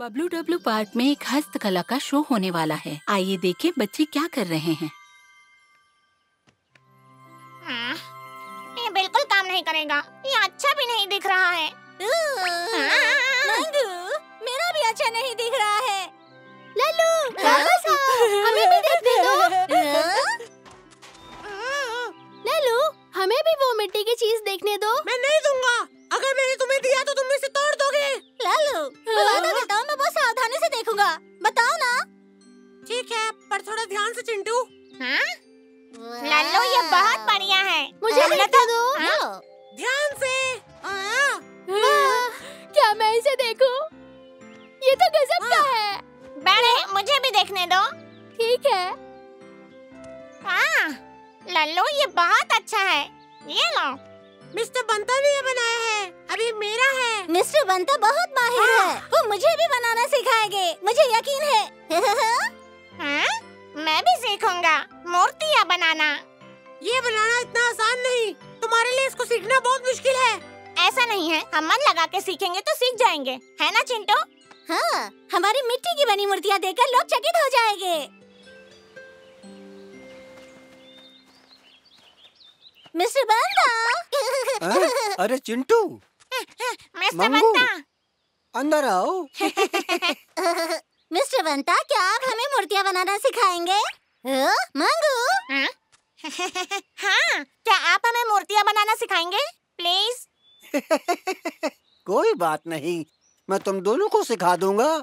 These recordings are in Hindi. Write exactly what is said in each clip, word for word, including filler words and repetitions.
बब्लू डब्लू पार्क में एक हस्तकला का शो होने वाला है। आइए देखें बच्चे क्या कर रहे हैं। आ, ये बिल्कुल काम नहीं करेगा। ये अच्छा भी नहीं दिख रहा है। मंगू, मेरा भी अच्छा नहीं दिख रहा है। लल्लू, वापस आओ, हमें भी देखने दो। लल्लू, हमें भी वो मिट्टी की चीज देखने दो। मैं नहीं दूंगा। अगर मैंने तुम्हें दिया तो तुम इसे तोड़ दोगे। लल्लू, बताओ ना। ठीक है, पर थोड़ा ध्यान से चिंटू। हाँ? लल्लू ये बहुत बढ़िया है। मुझे भी बता दो। ध्यान से। आ, आ, क्या मैं इसे देखूं? ये तो गजब का है। बड़े मुझे भी देखने दो। ठीक है। हाँ, लल्लू ये बहुत अच्छा है। ये लो। मिस्टर बंता ने ये बनाया है। अभी मेरा है। मिस्टर बंता बहुत माहिर है। वो मुझे भी बनाना सिखाएंगे, मुझे यकीन है। हाँ? मैं भी सीखूंगा मूर्तियाँ बनाना। ये बनाना इतना आसान नहीं। तुम्हारे लिए इसको सीखना बहुत मुश्किल है। ऐसा नहीं है, हम मन लगा के सीखेंगे तो सीख जाएंगे, है ना चिंटू? हाँ, हमारी मिट्टी की बनी मूर्तियाँ देखकर लोग चकित हो जाएंगे। मिस्टर बंता। अरे चिंटू, मंगू, अंदर आओ। मिस्टर बंता, क्या आप हमें मूर्तियाँ बनाना सिखाएंगे? मंगू। हाँ? हाँ, क्या आप हमें मूर्तियाँ बनाना सिखाएंगे प्लीज? कोई बात नहीं, मैं तुम दोनों को सिखा दूंगा।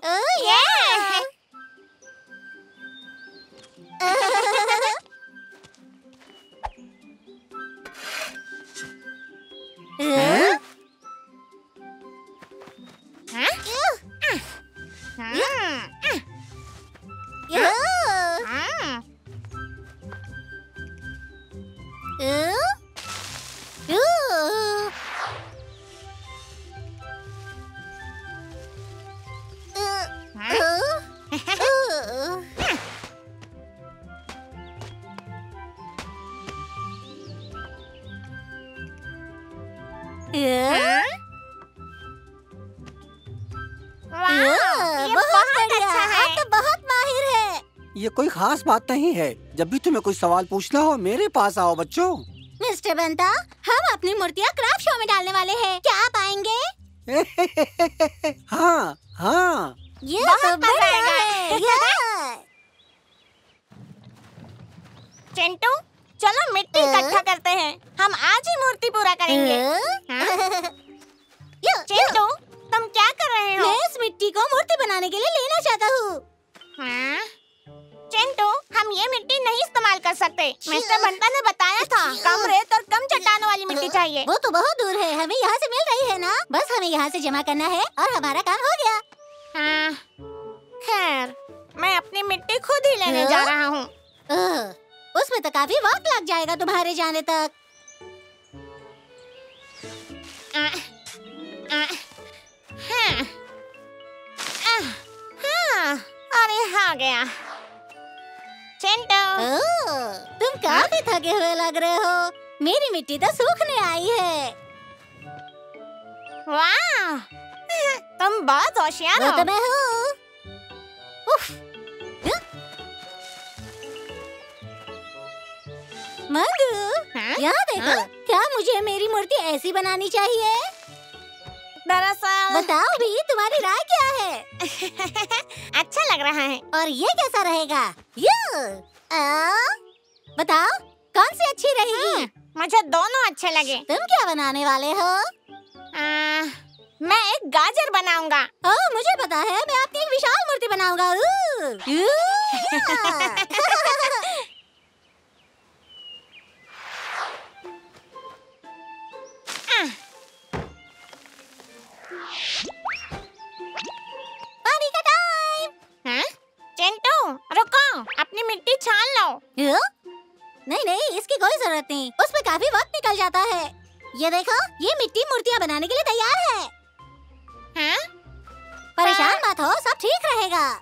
ये कोई खास बात नहीं है। जब भी तुम्हें कोई सवाल पूछना हो, मेरे पास आओ बच्चों। मिस्टर बंता, हम अपनी मूर्तियाँ क्राफ्ट शो में डालने वाले हैं, क्या आप आएंगे? हाँ हाँ, ये तो बढ़िया है। चिंटू, चलो मिट्टी इकट्ठा करते हैं, हम आज ही मूर्ति पूरा करेंगे। चिंटू, तुम क्या कर रहे हो? मैं इस मिट्टी को मूर्ति बनाने के लिए लेना चाहता हूँ। चिंटू, हम ये मिट्टी नहीं इस्तेमाल कर सकते। मिस्टर बंता ने बताया था, कम रेत और कम चट्टानों वाली मिट्टी चाहिए। वो तो बहुत दूर है, हमें यहाँ से मिल रही है ना। बस हमें यहाँ से जमा करना है और हमारा काम हो गया। हाँ, खैर मैं अपनी मिट्टी खुद ही लेने जा रहा हूँ। उसमें तो काफी वक्त लग जाएगा तुम्हारे जाने तक। आ, आ, हाँ, आ, हाँ, अरे हाँ गया। चिंटू, ओ, तुम काफी थके हुए लग रहे हो। मेरी मिट्टी तो सूखने आई है। वाह, तुम बहुत होशियार हो। तो मैं हूँ। मंगू, यहाँ देखो, क्या मुझे मेरी मूर्ति ऐसी बनानी चाहिए? दरअसल बताओ भी, तुम्हारी राय क्या है? अच्छा लग रहा है। और ये कैसा रहेगा? यू आ, बताओ कौन सी अच्छी रहेगी? मुझे दोनों अच्छे लगे। तुम क्या बनाने वाले हो? आ, मैं एक गाजर बनाऊंगा। ओह, मुझे पता है, मैं आपकी एक विशाल मूर्ति बनाऊंगा। छान लो। नहीं नहीं, इसकी कोई जरूरत नहीं, उसमें काफी वक्त निकल जाता है। ये देखो, ये मिट्टी मूर्तियाँ बनाने के लिए तैयार है। हाँ? परेशान मत हो, सब ठीक रहेगा।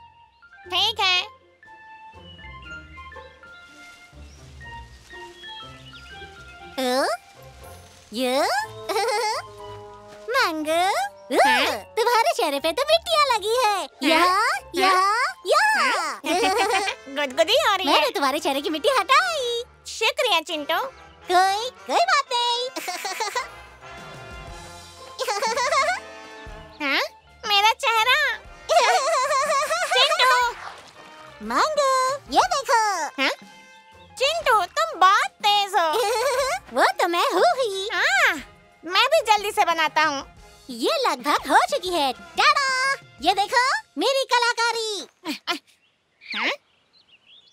ठीक है। ओ? ये? मंगू? तुम्हारे चेहरे पे तो मिट्टियाँ लगी है। या, या, या। गुदगुदी हो रही है। मैंने तुम्हारे चेहरे की मिट्टी हटाई। शुक्रिया चिंटू। कोई कोई बात नहीं। हाँ? मेरा चेहरा। चिंटू। मांगो ये देखो। हाँ? चिंटू तुम बहुत तेज हो। वो तो मैं हूँ ही। हाँ, मैं भी जल्दी से बनाता हूँ। ये लगभग हो चुकी है। टाटा, ये देखो मेरी कलाकारी। हाँ?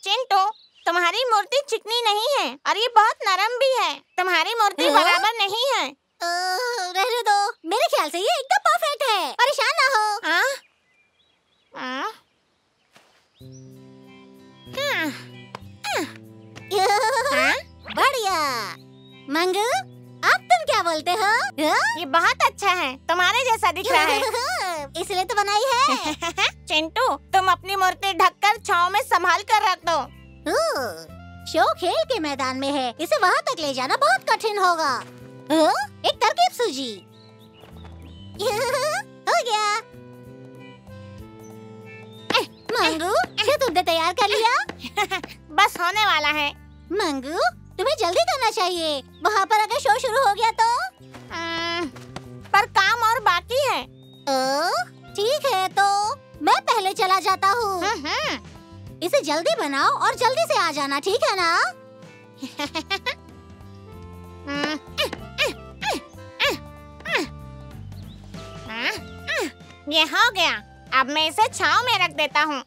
चिंटू तुम्हारी मूर्ति चिकनी नहीं है और ये बहुत नरम भी है। तुम्हारी मूर्ति बराबर नहीं है। रहने दो, मेरे ख्याल से ये एकदम परफेक्ट है। परेशान ना हो। हाँ? हाँ? हाँ? हाँ? बढ़िया। मंगू अब तुम क्या बोलते हो? ये बहुत अच्छा है, तुम्हारे जैसा दिख रहा है। इसलिए तो बनाई है। चिंटू तुम अपनी मूर्ति ढककर छांव में संभाल कर रख दो। शो खेल के मैदान में है, इसे वहाँ तक ले जाना बहुत कठिन होगा। एक तरकीब सूझी। हो गया। मंगू क्या तुमने तैयार कर लिया? बस होने वाला है। मंगू तुम्हें जल्दी करना चाहिए, वहाँ पर अगर शो शुरू हो गया तो। आ, पर काम और बाकी है। ठीक है तो मैं पहले चला जाता हूँ। इसे जल्दी बनाओ और जल्दी से आ जाना, ठीक है ना? ये हो गया। अब मैं इसे छांव में रख देता हूँ।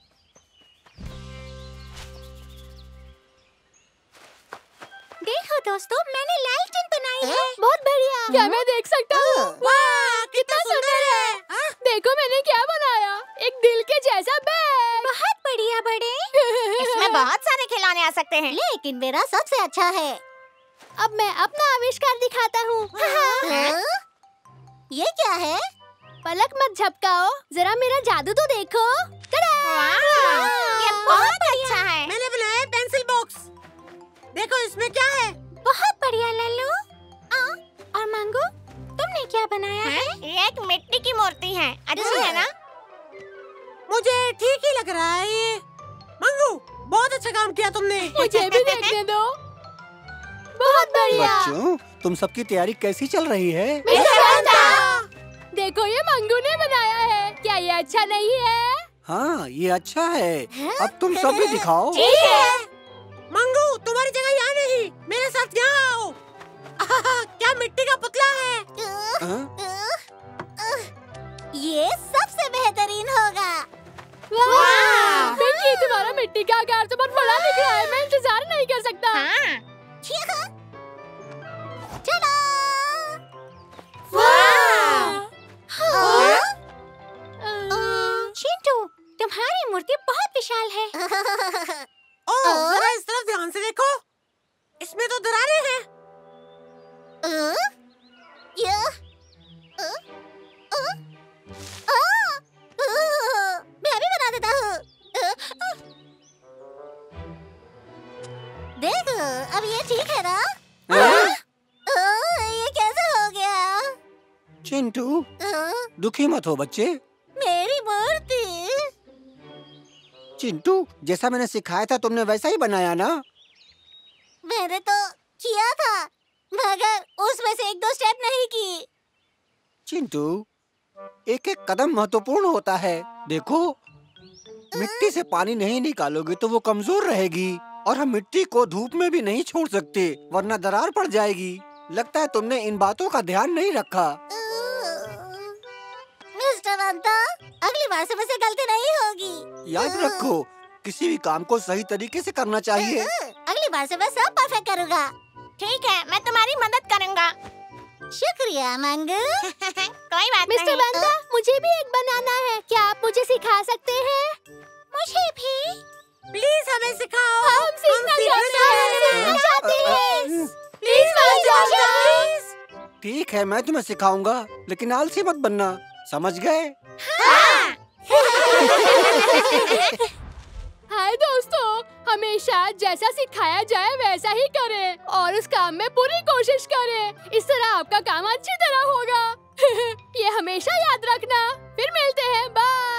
देखो दोस्तों, मैंने लालटेन बनाई है। बहुत बढ़िया। क्या मैं देख सकता हूँ? वाह कितना सुंदर है। आ? देखो मैंने क्या बनाया, एक दिल के जैसा बैग। बहुत बढ़िया बड़े। इसमें बहुत सारे खिलौने आ सकते हैं, लेकिन मेरा सबसे अच्छा है। अब मैं अपना आविष्कार दिखाता हूँ। ये क्या है? पलक मत झपकाओ, जरा मेरा जादू तो देखो। ये बहुत अच्छा है। मैंने बनाया है पेंसिल बॉक्स। देखो इसमें क्या है। बहुत बढ़िया लल्लू। और मंगू तुमने क्या बनाया है? ये एक मिट्टी की मूर्ति है। अच्छी है ना? मुझे ठीक ही लग रहा है ये। मंगू बहुत अच्छा काम किया तुमने। मुझे भी देखने दो। बहुत बढ़िया। बच्चों तुम सबकी तैयारी कैसी चल रही है? देखो ये मंगू ने बनाया है। क्या ये अच्छा नहीं है? हाँ ये अच्छा है। अब तुम सब भी दिखाओ। मंगू तुम्हारी जगह यहाँ नहीं, मेरे साथ यहाँ आओ। क्या मिट्टी का पुतला है। आ? आ? ये सबसे बेहतरीन होगा। वाह! मिकी तुम्हारा मिट्टी का आकार तो बहुत बड़ा दिख रहा है, मैं इंतजार नहीं कर सकता। हाँ। चलो। वाह! चिंटू तुम्हारी मूर्ति बहुत विशाल है। ओ, जरा इस तरफ ध्यान से देखो, इसमें तो दरारें हैं। मैं भी बना देता हूँ। देखो अब ये ठीक है ना? आ? आ? ये कैसे हो गया? चिंटू दुखी मत हो बच्चे। मेरी मूर्ति। चिंटू जैसा मैंने सिखाया था तुमने वैसा ही बनाया ना? मैंने तो किया था मगर उसमें से एक दो स्टेप नहीं की। चिंटू एक एक कदम महत्वपूर्ण होता है। देखो मिट्टी से पानी नहीं निकालोगे तो वो कमजोर रहेगी, और हम मिट्टी को धूप में भी नहीं छोड़ सकते वरना दरार पड़ जाएगी। लगता है तुमने इन बातों का ध्यान नहीं रखा। अगली बार से मुझसे गलती नहीं होगी। याद रखो किसी भी काम को सही तरीके से करना चाहिए। अगली बार से मैं सब परफेक्ट करूँगा। ठीक है मैं तुम्हारी मदद करूँगा। शुक्रिया मंगू। कोई बात नहीं। मिस्टर बंदा मुझे भी एक बनाना है, क्या आप मुझे सिखा सकते हैं? मुझे भी प्लीज हमें सिखाओ। हम सीखना चाहते हैं। प्लीज। ठीक है मैं तुम्हें सिखाऊंगा, लेकिन आलसी मत बनना, समझ गए? हाँ। हाय दोस्तों, हमेशा जैसा सिखाया जाए वैसा ही करें और उस काम में पूरी कोशिश करें। इस तरह आपका काम अच्छी तरह होगा। ये हमेशा याद रखना। फिर मिलते हैं, बाय।